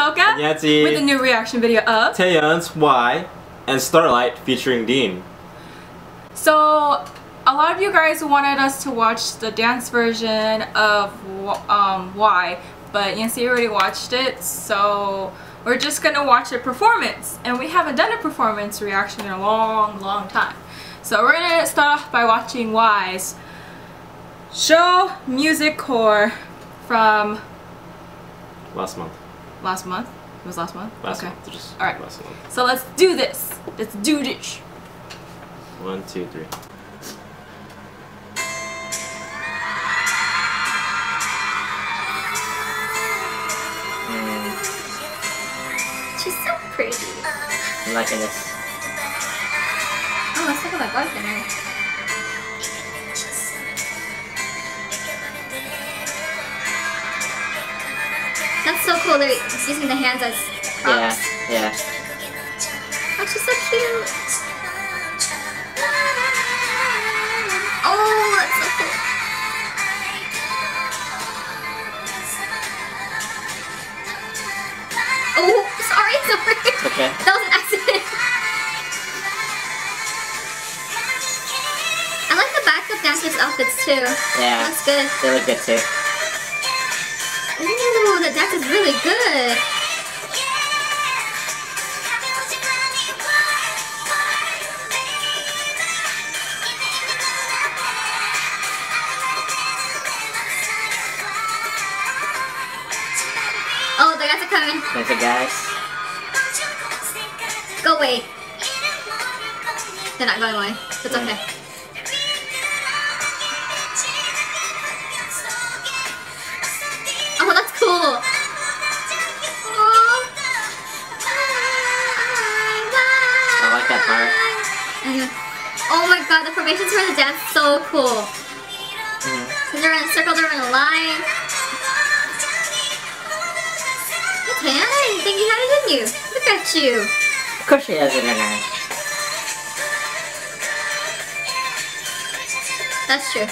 Soka with a new reaction video of Taeyeon's Y and Starlight featuring Dean. So a lot of you guys wanted us to watch the dance version of Y, but Yancy already watched it, so we're just gonna watch a performance, and we haven't done a performance reaction in a long time. So we're gonna start off by watching Y's show Music Core from last month. It was last month? Last month. All right. Last month. So let's do this. Let's do this. 1, 2, 3. She's so pretty. I'm liking this. Oh, let's look at that guy there. That's so cool that it's using the hands as props. Yeah, yeah. Oh, she's so cute. Oh, that's so cool. Oh, sorry. Okay. That was an accident. I like the backup dancers' outfits too. Yeah. That's good. They look good too. Ooh, the dance is really good. Oh, the guys are coming. There's the guys. Go away. They're not going away. It's okay. Oh my god, the formations for the dance is so cool. They're in a circle, they're in a line. You can? I didn't think you had it in you. Look at you. Of course she has it in her. That's true.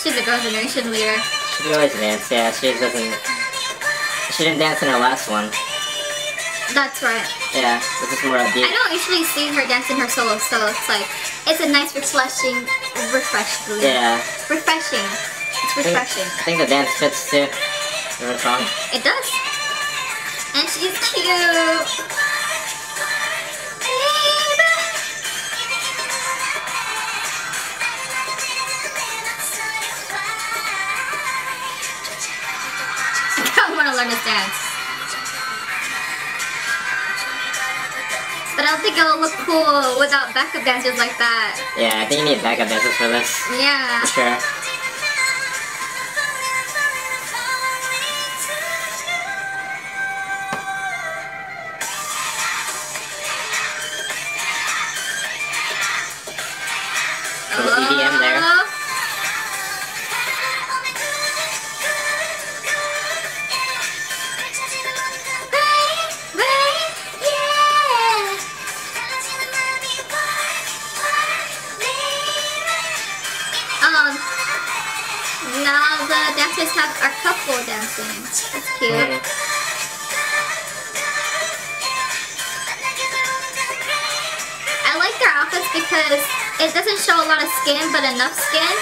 She's a Girls' Generation leader. She can always dance, yeah. She didn't dance in her last one. That's right. Yeah, this is more upbeat. I don't usually see her dance in her solo, so it's like, it's a nice refreshing. Yeah. Refreshing. It's refreshing. I think the dance fits too. In her song. It does. And she's cute. Babe. I want to learn this dance. But I don't think it'll look cool without backup dancers like that. Yeah, I think you need backup dancers for this. Yeah. For sure. A little EDM there. Now the dancers are couple dancing. That's cute. I like their outfits because it doesn't show a lot of skin, but enough skin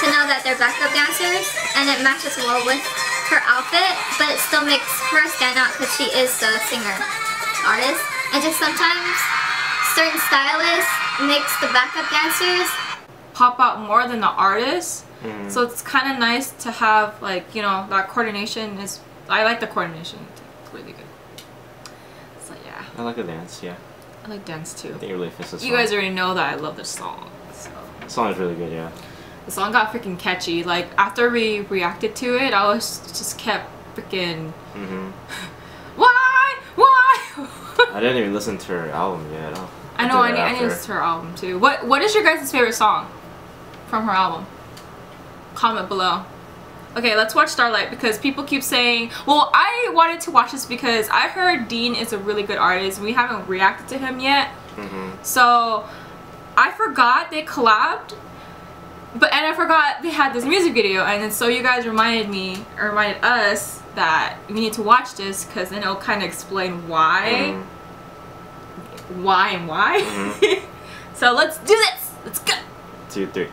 to know that they're backup dancers, and it matches well with her outfit, but it still makes her stand out because she is the singer, artist, and just sometimes certain stylists makes the backup dancers pop out more than the artist. So it's kind of nice to have, like, you know, that coordination is, I like the coordination, it's really good. So yeah. I like the dance, yeah. I like dance too. I think it really fits this. You guys already know that I love this song. So. The song is really good, yeah. The song got freaking catchy. Like, after we reacted to it, I was just kept freaking, why? I didn't even listen to her album yet at all. I know, I need to listen to her album too. What is your guys' favorite song from her album? Comment below. Okay, let's watch Starlight because people keep saying, well, I wanted to watch this because I heard Dean is a really good artist. We haven't reacted to him yet. So I forgot they collabed, And I forgot they had this music video, and then so you guys reminded us that we need to watch this, because then it'll kind of explain why. So let's do this! Let's go! 2, 3.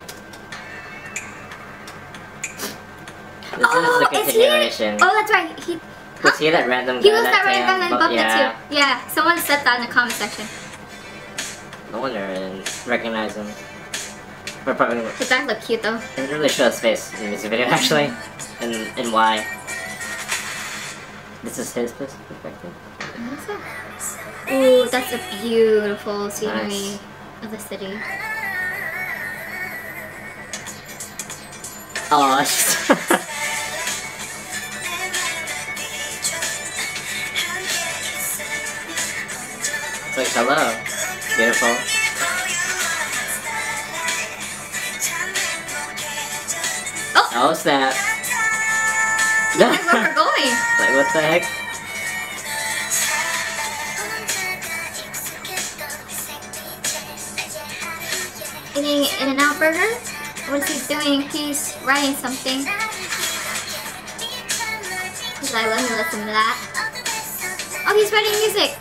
This is the continuation. Oh, that's right. He was that random guy. He was that random and bumped it too. Yeah, someone said that in the comment section. No wonder I didn't recognize him. But probably his back looked cute though. It didn't really show his face in the music video actually. And why. This is his perspective. Ooh, that's a beautiful scenery of the city. Oh, it's like hello. Beautiful. Oh snap! No. Where we're going? Like what the heck? Eating In-N-Out burger? What is he doing? He's writing something. He's like, let me listen to that. Oh, he's writing music.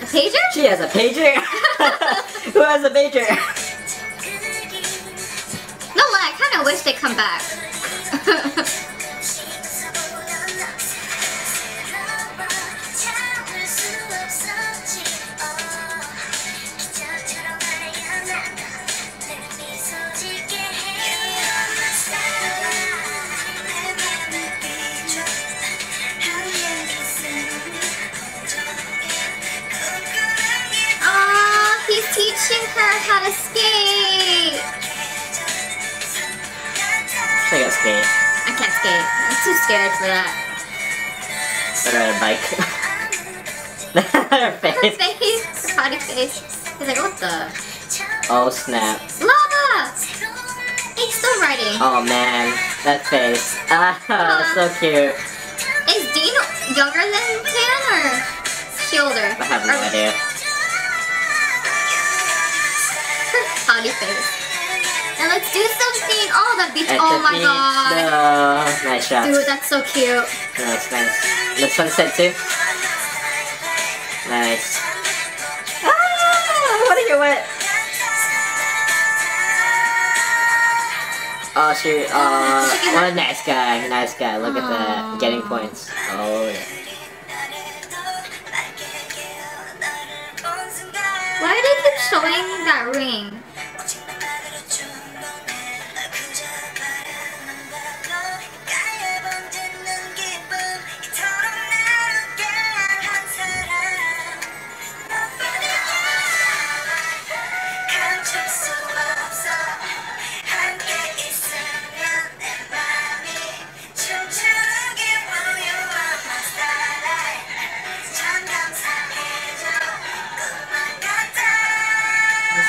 A pager? She has a pager. Who has a pager? I wish they'd come back. Aww, he's teaching her how to skate. I gotta skate. I can't skate. I'm too scared for that. Better ride a bike. Her face. Her face. Her potty face. He's like, what the? Oh snap. Lava! He's still riding. Oh man, that face. Ah, so cute. Is Dean younger than Taeyeon or is she older? I have no idea. Her potty face. And let's do something! Oh, the beach! Oh my god! No. Nice shot. Dude, that's so cute. Nice, nice. The sunset too. Nice. Ah! I wanna get wet! Oh shoot. Oh, what a nice guy. Nice guy. Look at that. Getting points. Oh yeah. Why do they keep showing that ring?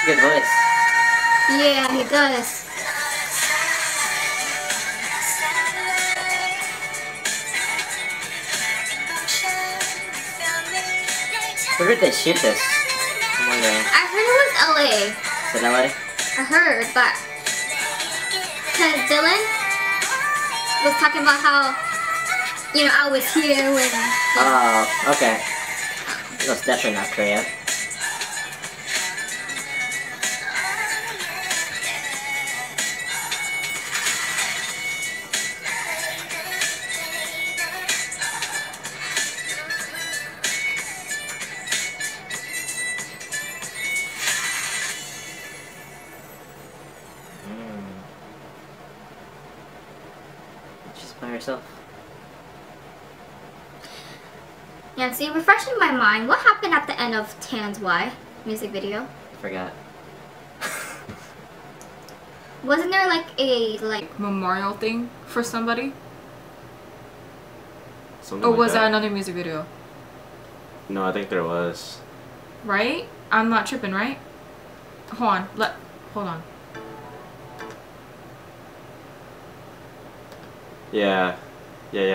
Good voice. Yeah, he does. Where did they shoot this? I'm wondering. I heard it was LA. Is it LA? I heard, but because Dylan was talking about how, you know, I was here when. Oh, okay. That's definitely not Korea. Herself. Yeah, see, refreshing my mind, what happened at the end of Taeyeon's Y music video? Forgot. Wasn't there like a memorial thing for somebody? Something or was that another music video? No, I think there was. Right? I'm not tripping, right? Hold on. Hold on. Yeah,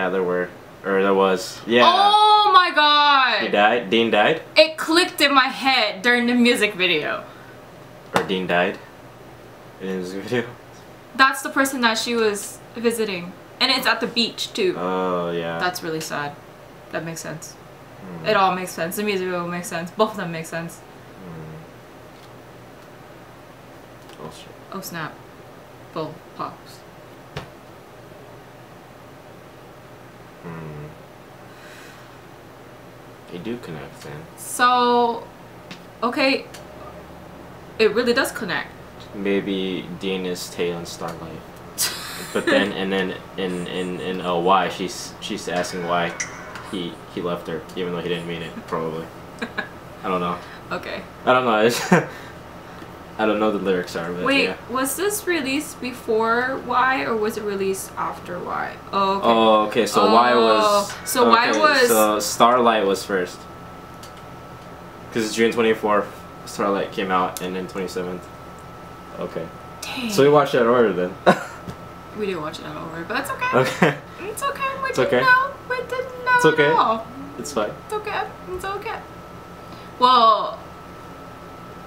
there were. Or there was. Yeah. Oh my god! He died? Dean died? It clicked in my head during the music video. or Dean died in this video. That's the person that she was visiting. And it's at the beach too. Oh yeah. That's really sad. That makes sense. Mm. It all makes sense. The music video makes sense. Both of them make sense. Mm. Oh shit. Oh snap. Bull pops. Mm. They do connect then. So okay. It really does connect. Maybe Dean is Taeyeon Starlight. But then, and then in why she's asking why he left her, even though he didn't mean it, probably. I don't know. Okay. I don't know. It's I don't know the lyrics are. But wait, yeah. Was this released before Y or was it released after Y? Oh. Okay. Oh, okay. So oh. Y was. So okay, Y was. So Starlight was first. Because it's June 24th, Starlight came out, and then 27th. Okay. Dang. So we watched that order then. We didn't watch it all over, but that's okay. Okay. It's okay. We it's didn't okay. know. We didn't know. It's okay. At all. It's fine. It's okay. It's okay. Well,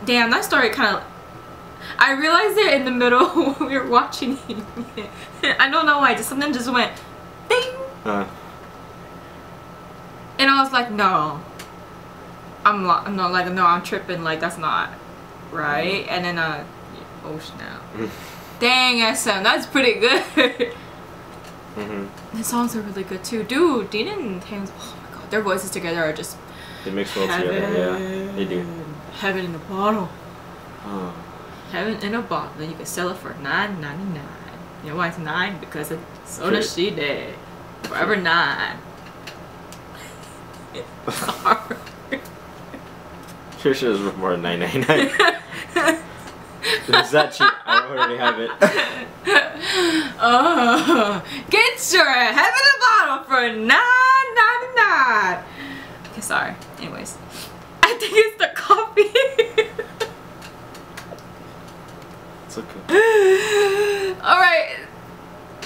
damn, that story kind of. I realized it in the middle when we were watching it. I don't know why. Just something just went, ding. And I was like, no. I'm tripping. Like that's not right. And then oh snap. Dang, SM, that's pretty good. Mm-hmm. The songs are really good too. Dude, Dean and Taeyeon, oh my god, their voices together are just. They mix well together, yeah. They do. Heaven in a bottle. Oh. Heaven in a bottle. Then you can sell it for $9.99. You know why it's 9? Because it's Soda She Day. Forever 9. Sorry. Sure, she was worth more than $9.99. Is that cheap? I already have it. Oh, get your heaven a bottle for $9.99. Okay, sorry. Anyways, I think it's the coffee. It's okay. All right,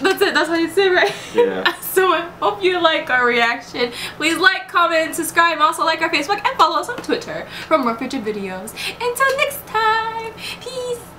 that's it. That's how you say it, right? Yeah. So I hope you like our reaction. Please like, comment, subscribe. Also like our Facebook and follow us on Twitter for more future videos. Until next time. Peace.